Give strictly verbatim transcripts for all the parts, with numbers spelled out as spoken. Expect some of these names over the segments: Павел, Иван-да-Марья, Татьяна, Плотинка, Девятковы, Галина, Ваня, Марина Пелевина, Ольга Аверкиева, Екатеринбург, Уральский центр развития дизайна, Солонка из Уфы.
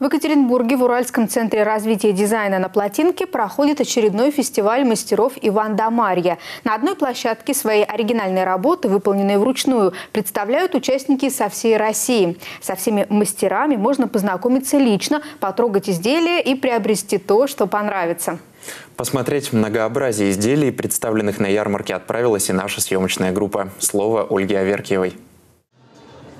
В Екатеринбурге в Уральском центре развития дизайна на Плотинке проходит очередной фестиваль мастеров «Иван-да-Марья». На одной площадке свои оригинальные работы, выполненные вручную, представляют участники со всей России. Со всеми мастерами можно познакомиться лично, потрогать изделия и приобрести то, что понравится. Посмотреть многообразие изделий, представленных на ярмарке, отправилась и наша съемочная группа. Слово Ольги Аверкиевой.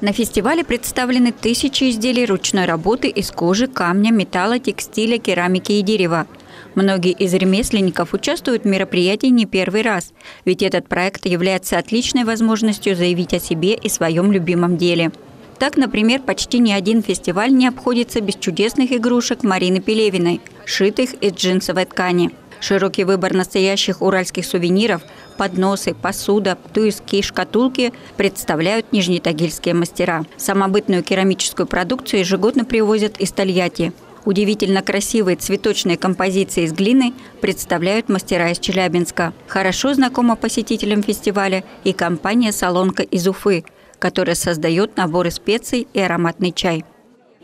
На фестивале представлены тысячи изделий ручной работы из кожи, камня, металла, текстиля, керамики и дерева. Многие из ремесленников участвуют в мероприятии не первый раз, ведь этот проект является отличной возможностью заявить о себе и своем любимом деле. Так, например, почти ни один фестиваль не обходится без чудесных игрушек Марины Пелевиной, сшитых из джинсовой ткани. Широкий выбор настоящих уральских сувениров, подносы, посуда, туиски, шкатулки представляют нижнетагильские мастера. Самобытную керамическую продукцию ежегодно привозят из Тольятти. Удивительно красивые цветочные композиции из глины представляют мастера из Челябинска. Хорошо знакома посетителям фестиваля и компания «Солонка из Уфы», которая создает наборы специй и ароматный чай.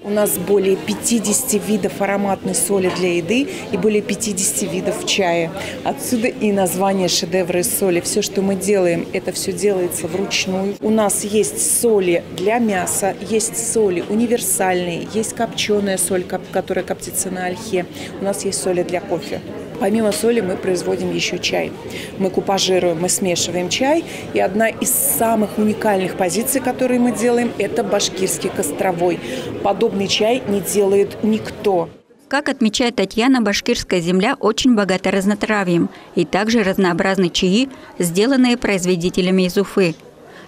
У нас более пятидесяти видов ароматной соли для еды и более пятидесяти видов чая. Отсюда и название «Шедевры из соли». Все, что мы делаем, это все делается вручную. У нас есть соли для мяса, есть соли универсальные, есть копченая соль, которая коптится на ольхе. У нас есть соли для кофе. Помимо соли мы производим еще чай. Мы купажируем, мы смешиваем чай. И одна из самых уникальных позиций, которые мы делаем, это башкирский костровой. Подобный чай не делает никто. Как отмечает Татьяна, башкирская земля очень богата разнотравьем и также разнообразны чаи, сделанные производителями из Уфы.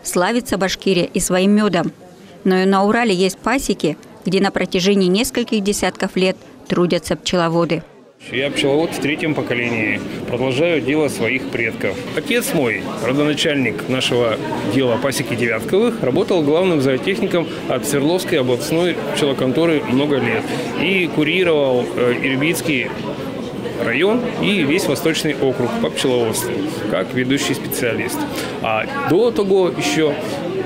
Славится Башкирия и своим медом. Но и на Урале есть пасеки, где на протяжении нескольких десятков лет трудятся пчеловоды. Я пчеловод в третьем поколении, продолжаю дело своих предков. Отец мой, родоначальник нашего дела пасеки Девятковых, работал главным зоотехником от Свердловской областной пчелоконторы много лет и курировал Ирбитский район и весь Восточный округ по пчеловодству, как ведущий специалист. А до того еще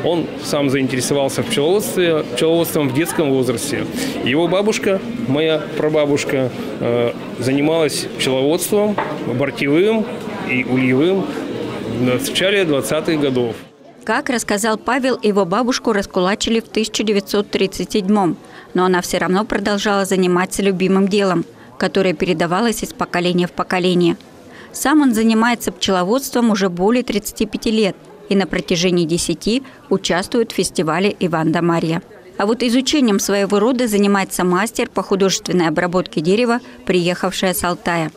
он сам заинтересовался пчеловодством, пчеловодством в детском возрасте. Его бабушка, моя прабабушка, занималась пчеловодством бортевым и ульевым в начале двадцатых годов. Как рассказал Павел, его бабушку раскулачили в тысяча девятьсот тридцать седьмом, но она все равно продолжала заниматься любимым делом, которое передавалось из поколения в поколение. Сам он занимается пчеловодством уже более тридцати пяти лет. И на протяжении десяти участвует в фестивале «Иван-да-Марья». А вот изучением своего рода занимается мастер по художественной обработке дерева, приехавшая с Алтая.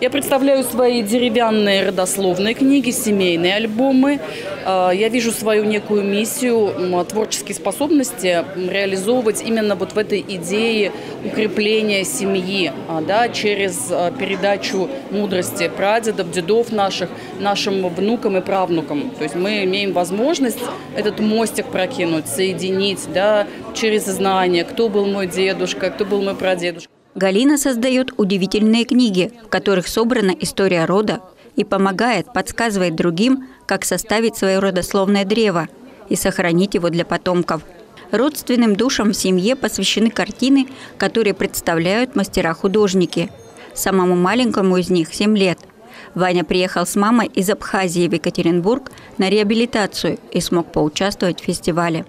Я представляю свои деревянные родословные книги, семейные альбомы. Я вижу свою некую миссию, творческие способности реализовывать именно вот в этой идее укрепления семьи, да, через передачу мудрости прадедов, дедов наших, нашим внукам и правнукам. То есть мы имеем возможность этот мостик прокинуть, соединить, да, через знания, кто был мой дедушка, кто был мой прадедушка. Галина создает удивительные книги, в которых собрана история рода, и помогает, подсказывает другим, как составить свое родословное древо и сохранить его для потомков. Родственным душам в семье посвящены картины, которые представляют мастера-художники. Самому маленькому из них семь лет. Ваня приехал с мамой из Абхазии в Екатеринбург на реабилитацию и смог поучаствовать в фестивале.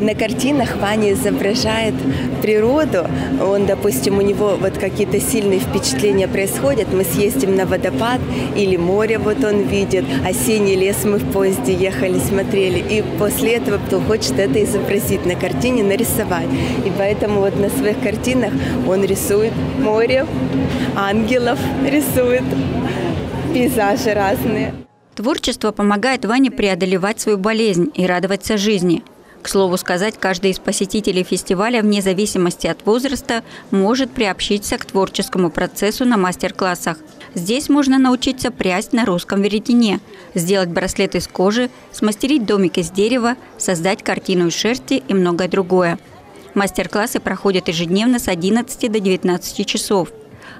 На картинах Ваня изображает природу. Он, допустим, у него вот какие-то сильные впечатления происходят. Мы съездим на водопад или море, вот он видит. Осенний лес мы в поезде ехали, смотрели. И после этого кто хочет это изобразить на картине, нарисовать. И поэтому вот на своих картинах он рисует море, ангелов рисует, пейзажи разные. Творчество помогает Ване преодолевать свою болезнь и радоваться жизни. К слову сказать, каждый из посетителей фестиваля, вне зависимости от возраста, может приобщиться к творческому процессу на мастер-классах. Здесь можно научиться прясть на русском веретене, сделать браслет из кожи, смастерить домик из дерева, создать картину из шерсти и многое другое. Мастер-классы проходят ежедневно с одиннадцати до девятнадцати часов.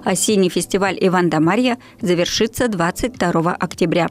Осенний фестиваль «Иван-да-Марья» завершится двадцать второго октября.